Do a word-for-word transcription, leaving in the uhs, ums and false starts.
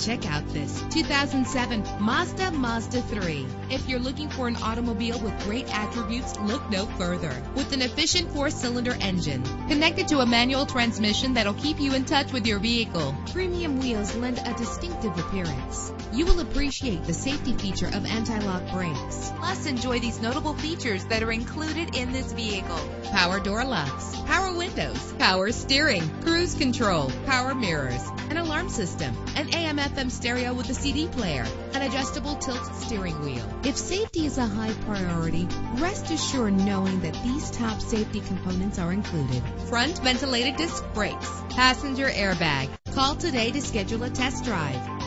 Check out this two thousand seven Mazda Mazda three. If you're looking for an automobile with great attributes, look no further. With an efficient four-cylinder engine connected to a manual transmission that'll keep you in touch with your vehicle, premium wheels lend a distinctive appearance. You will appreciate the safety feature of anti-lock brakes. Plus, enjoy these notable features that are included in this vehicle: power door locks, power windows, power steering, cruise control, power mirrors, an alarm system, an A M F M stereo with a C D player, an adjustable tilt steering wheel. If safety is a high priority, rest assured knowing that these top safety components are included: front ventilated disc brakes, passenger airbag. Call today to schedule a test drive.